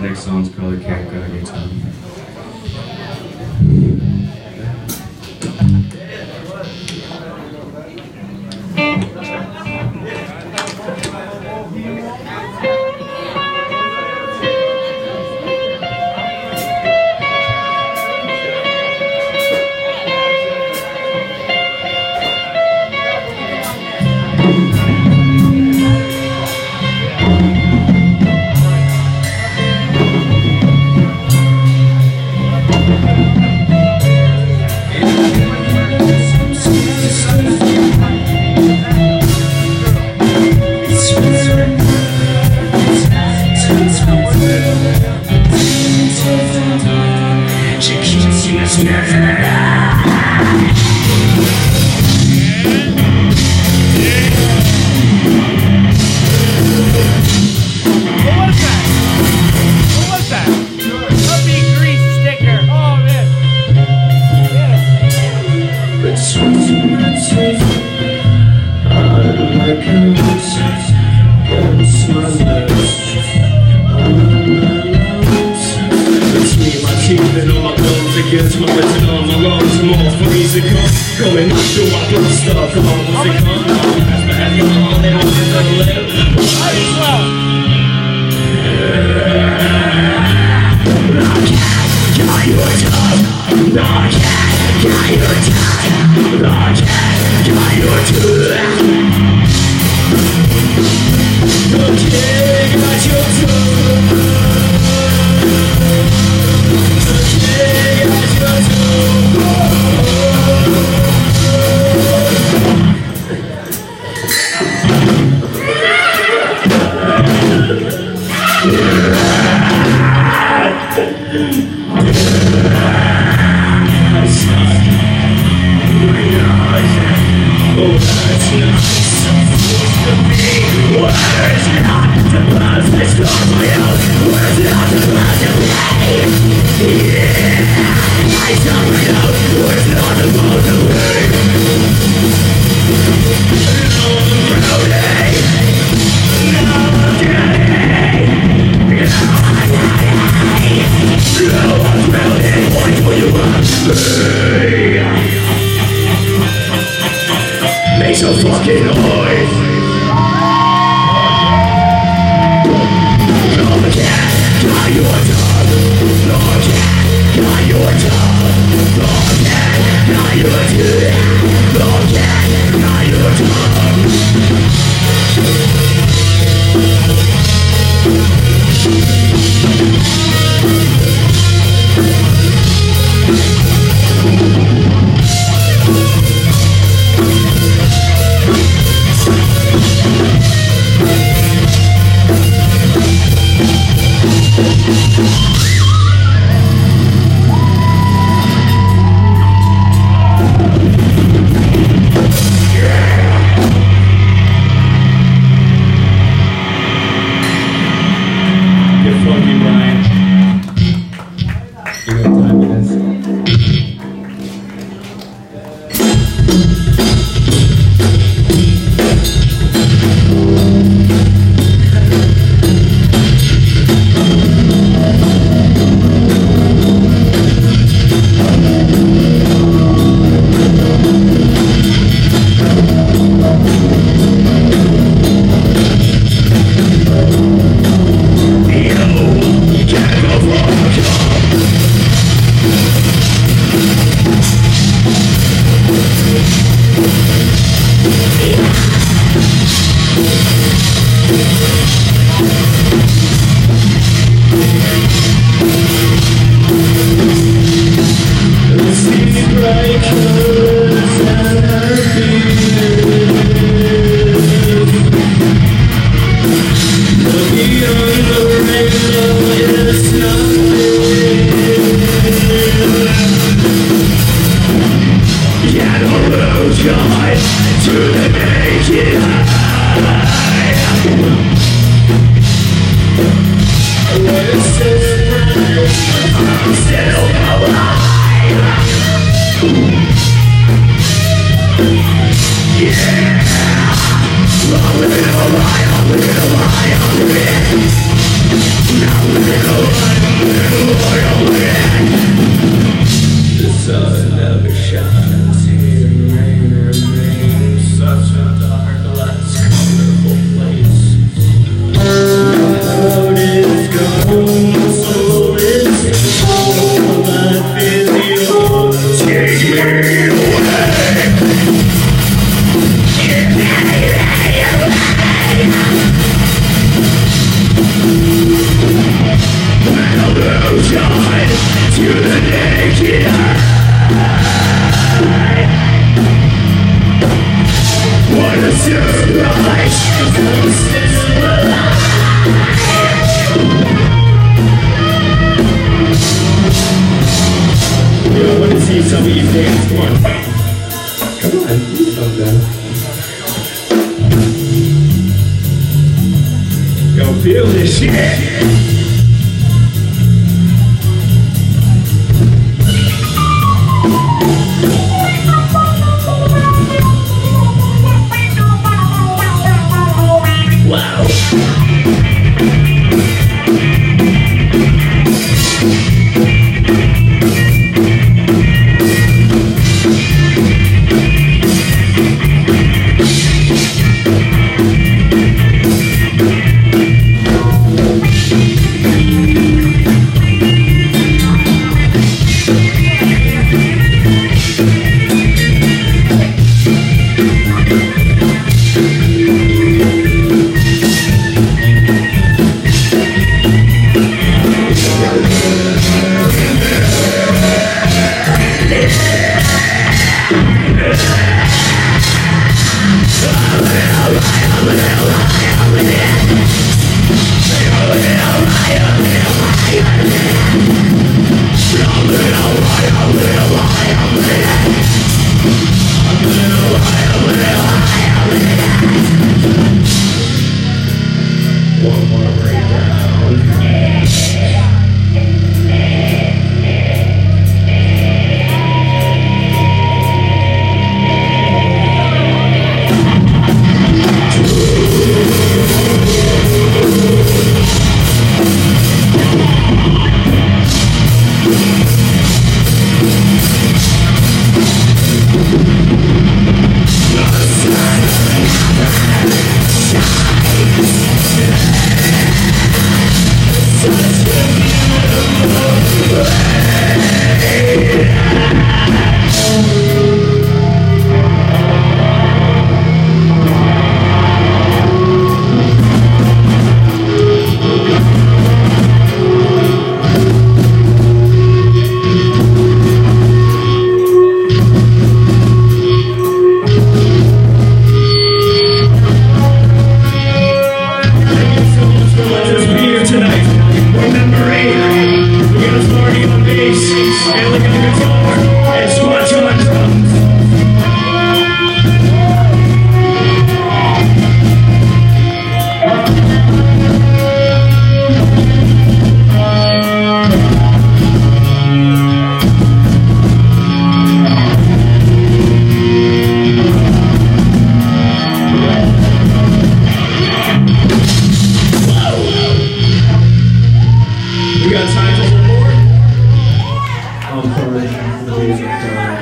Next song's probably Can't Go Anytime. Against my written arm, my lungs are more for easy come. Going up to my blood stuff, come on, what's it come? As my head goes on, they don't get that lip. I can't get your time. I can't get your time. I can't get your time. To the naked eye. dance, dance. Come on, do something. Yo, feel this shit.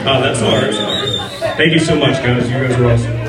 Oh, that's hard. Thank you so much, guys. You guys are awesome.